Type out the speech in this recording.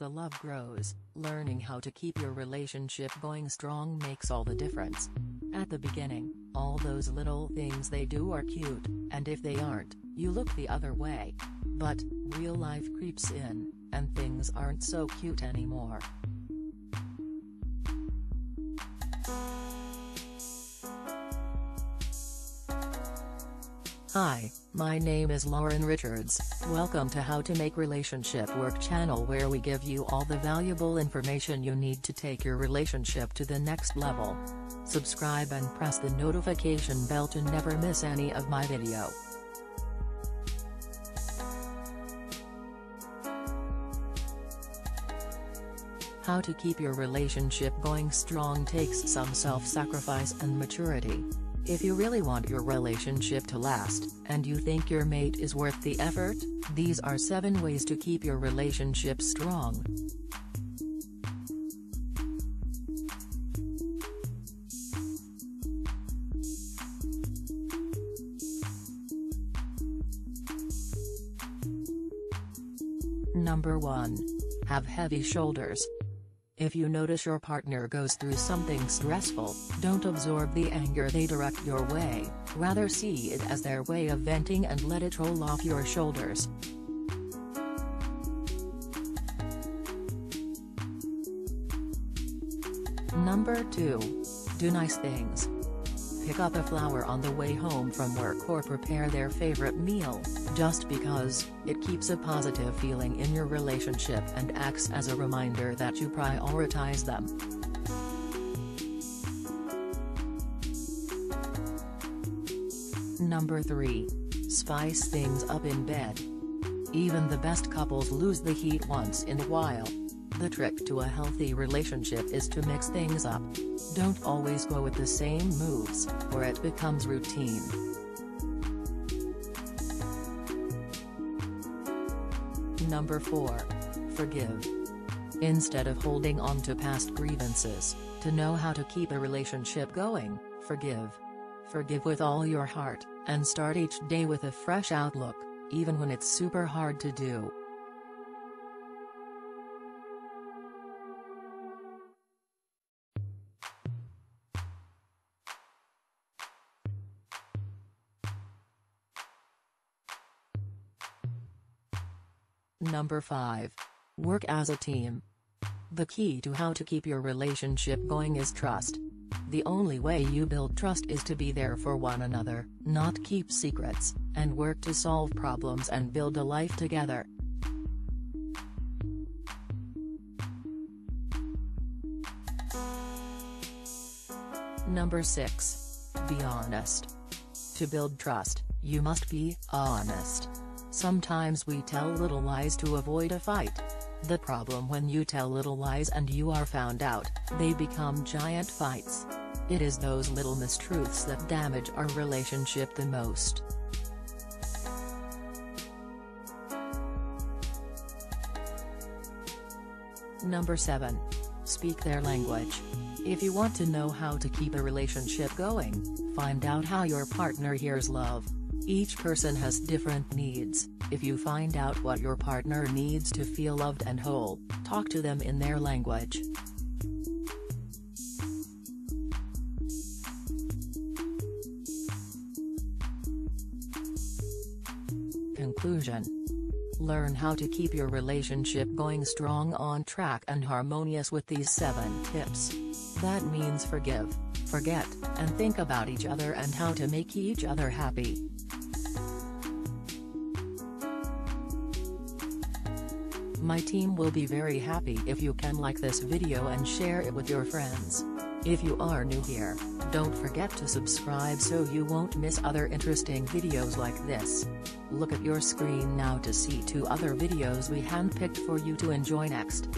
the love grows, learning how to keep your relationship going strong makes all the difference. At the beginning, all those little things they do are cute, and if they aren't, you look the other way. But real life creeps in, and things aren't so cute anymore. Hi, my name is Lauren Richards. Welcome to How to Make Relationship Work channel, where we give you all the valuable information you need to take your relationship to the next level. Subscribe and press the notification bell to never miss any of my video. How to keep your relationship going strong takes some self-sacrifice and maturity. If you really want your relationship to last, and you think your mate is worth the effort, these are 7 ways to keep your relationship strong. Number 1. Have heavy shoulders. If you notice your partner goes through something stressful, don't absorb the anger they direct your way, rather see it as their way of venting and let it roll off your shoulders. Number 2. Do nice things. Pick up a flower on the way home from work or prepare their favorite meal, just because it keeps a positive feeling in your relationship and acts as a reminder that you prioritize them. Number 3. Spice things up in bed. Even the best couples lose the heat once in a while. The trick to a healthy relationship is to mix things up. Don't always go with the same moves, or it becomes routine. Number 4. Forgive. Instead of holding on to past grievances, to know how to keep a relationship going, forgive. Forgive with all your heart, and start each day with a fresh outlook, even when it's super hard to do. Number 5. Work as a team. The key to how to keep your relationship going is trust. The only way you build trust is to be there for one another, not keep secrets, and work to solve problems and build a life together. Number 6. Be honest. To build trust, you must be honest. Sometimes we tell little lies to avoid a fight. The problem when you tell little lies and you are found out, they become giant fights. It is those little mistruths that damage our relationship the most. Number 7. Speak their language. If you want to know how to keep a relationship going, find out how your partner hears love. Each person has different needs. If you find out what your partner needs to feel loved and whole, talk to them in their language. Conclusion. Learn how to keep your relationship going strong, on track and harmonious with these 7 tips. That means forgive, forget, and think about each other and how to make each other happy. My team will be very happy if you can like this video and share it with your friends. If you are new here, don't forget to subscribe so you won't miss other interesting videos like this. Look at your screen now to see 2 other videos we handpicked for you to enjoy next.